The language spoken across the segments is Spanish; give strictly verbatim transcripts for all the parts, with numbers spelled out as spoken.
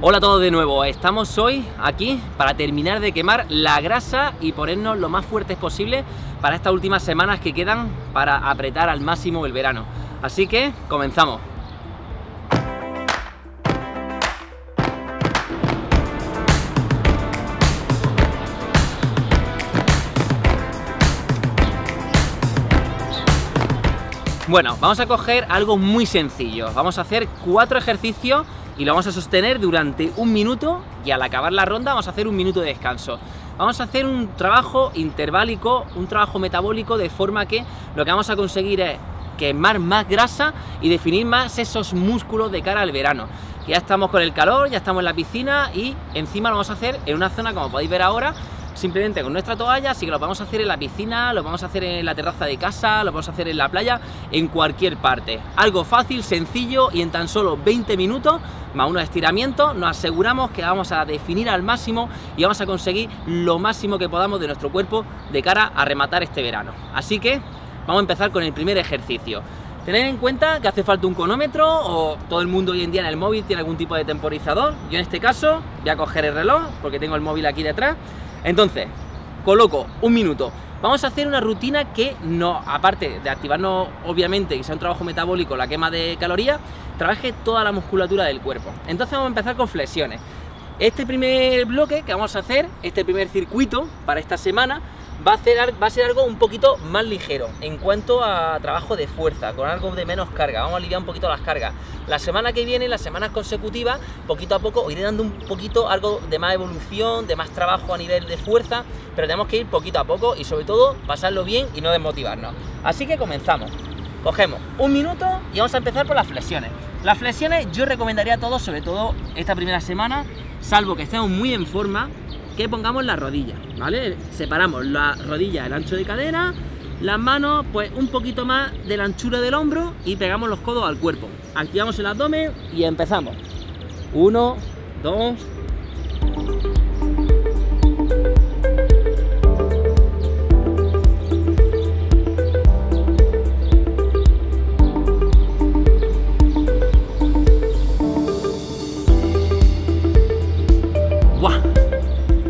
Hola a todos de nuevo, estamos hoy aquí para terminar de quemar la grasa y ponernos lo más fuertes posible para estas últimas semanas que quedan para apretar al máximo el verano. Así que comenzamos. Bueno, vamos a coger algo muy sencillo, vamos a hacer cuatro ejercicios y lo vamos a sostener durante un minuto y al acabar la ronda vamos a hacer un minuto de descanso. Vamos a hacer un trabajo interválico, un trabajo metabólico, de forma que lo que vamos a conseguir es quemar más grasa y definir más esos músculos de cara al verano. Ya estamos con el calor, ya estamos en la piscina y encima lo vamos a hacer en una zona, como podéis ver ahora, simplemente con nuestra toalla, así que lo vamos a hacer en la piscina, lo vamos a hacer en la terraza de casa, lo vamos a hacer en la playa, en cualquier parte. Algo fácil, sencillo y en tan solo veinte minutos, más unos estiramientos, nos aseguramos que vamos a definir al máximo y vamos a conseguir lo máximo que podamos de nuestro cuerpo de cara a rematar este verano. Así que vamos a empezar con el primer ejercicio. Tened en cuenta que hace falta un cronómetro, o todo el mundo hoy en día en el móvil tiene algún tipo de temporizador. Yo en este caso voy a coger el reloj porque tengo el móvil aquí detrás. Entonces, coloco un minuto. Vamos a hacer una rutina que no, aparte de activarnos, obviamente, que sea un trabajo metabólico, la quema de calorías, trabaje toda la musculatura del cuerpo. Entonces vamos a empezar con flexiones. Este primer bloque que vamos a hacer, este primer circuito para esta semana, va a ser, va a ser algo un poquito más ligero en cuanto a trabajo de fuerza, con algo de menos carga. Vamos a aliviar un poquito las cargas. La semana que viene, las semanas consecutivas, poquito a poco iré dando un poquito algo de más evolución, de más trabajo a nivel de fuerza, pero tenemos que ir poquito a poco y sobre todo pasarlo bien y no desmotivarnos. Así que comenzamos. Cogemos un minuto y vamos a empezar por las flexiones. Las flexiones yo recomendaría a todos, sobre todo esta primera semana, salvo que estemos muy en forma, que pongamos las rodillas, ¿vale? Separamos la rodilla del ancho de cadera, las manos pues un poquito más de la anchura del hombro y pegamos los codos al cuerpo. Activamos el abdomen y empezamos. Uno, dos.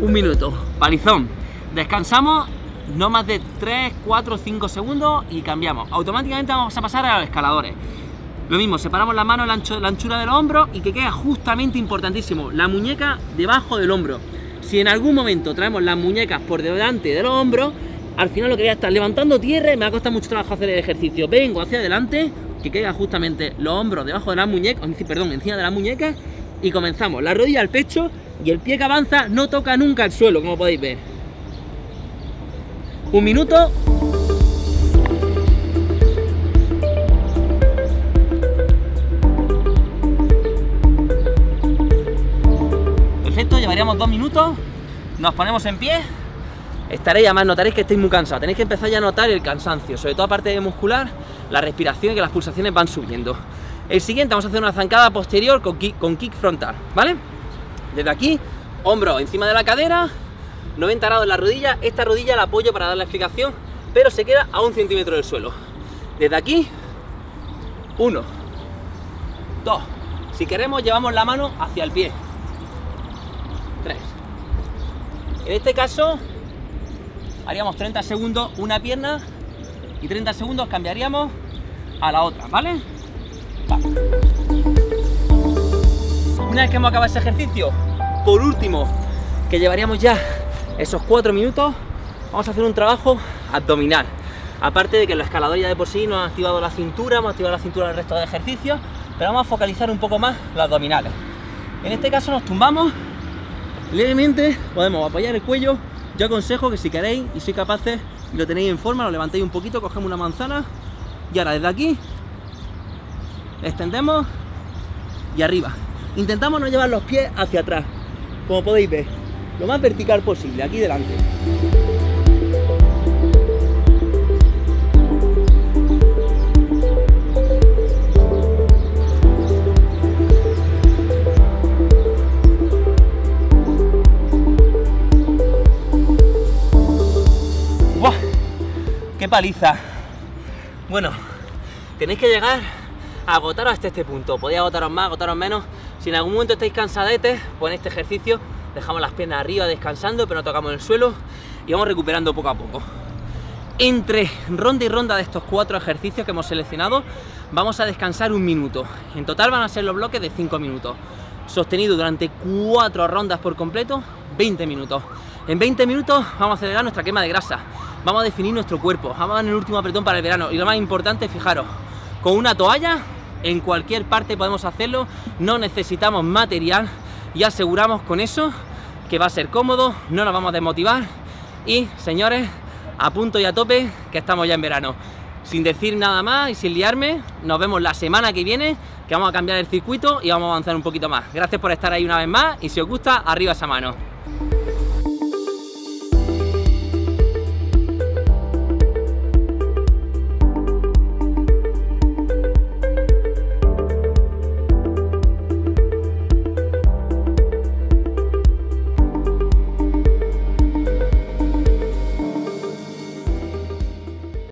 Un minuto, palizón. Descansamos no más de tres, cuatro, cinco segundos y cambiamos. Automáticamente vamos a pasar a los escaladores. Lo mismo, separamos la mano, la, ancho, la anchura del hombro y que queda justamente importantísimo, la muñeca debajo del hombro. Si en algún momento traemos las muñecas por delante de los hombros, al final lo que voy a estar levantando tierra y me va a costar mucho trabajo hacer el ejercicio. Vengo hacia adelante, que queda justamente los hombros debajo de las muñecas, perdón, encima de las muñecas, y comenzamos. La rodilla al pecho y el pie que avanza no toca nunca el suelo, como podéis ver. Un minuto. Perfecto, llevaríamos dos minutos. Nos ponemos en pie. Estaréis, además notaréis que estáis muy cansados. Tenéis que empezar ya a notar el cansancio, sobre todo aparte de muscular, la respiración y que las pulsaciones van subiendo. El siguiente vamos a hacer una zancada posterior con kick, con kick frontal, ¿vale? Desde aquí, hombro encima de la cadera, noventa grados en la rodilla. Esta rodilla la apoyo para dar la explicación, pero se queda a un centímetro del suelo. Desde aquí, uno, dos. Si queremos, llevamos la mano hacia el pie. Tres. En este caso, haríamos treinta segundos una pierna y treinta segundos cambiaríamos a la otra, ¿vale? Va. Una vez que hemos acabado ese ejercicio, por último, que llevaríamos ya esos cuatro minutos, vamos a hacer un trabajo abdominal. Aparte de que los escaladores ya de por sí nos han activado la cintura, hemos activado la cintura en el resto de ejercicios, pero vamos a focalizar un poco más los abdominales. En este caso nos tumbamos, levemente podemos apoyar el cuello. Yo aconsejo que si queréis y sois capaces y lo tenéis en forma, lo levantéis un poquito, cogemos una manzana y ahora desde aquí, extendemos y arriba. Intentamos no llevar los pies hacia atrás, como podéis ver, lo más vertical posible, aquí delante. ¡Guau! ¡Qué paliza! Bueno, tenéis que llegar a agotaros hasta este punto. Podéis agotaros más, agotaros menos, Si en algún momento estáis cansadetes, pon este ejercicio, dejamos las piernas arriba descansando, pero no tocamos el suelo y vamos recuperando poco a poco. Entre ronda y ronda de estos cuatro ejercicios que hemos seleccionado, vamos a descansar un minuto. En total van a ser los bloques de cinco minutos. Sostenido durante cuatro rondas por completo, veinte minutos. En veinte minutos vamos a acelerar nuestra quema de grasa, vamos a definir nuestro cuerpo, vamos a dar el último apretón para el verano. Y lo más importante, fijaros, con una toalla en cualquier parte podemos hacerlo, no necesitamos material y aseguramos con eso que va a ser cómodo, no nos vamos a desmotivar y, señores, a punto y a tope, que estamos ya en verano. Sin decir nada más y sin liarme, nos vemos la semana que viene, que vamos a cambiar el circuito y vamos a avanzar un poquito más. Gracias por estar ahí una vez más y si os gusta, arriba esa mano.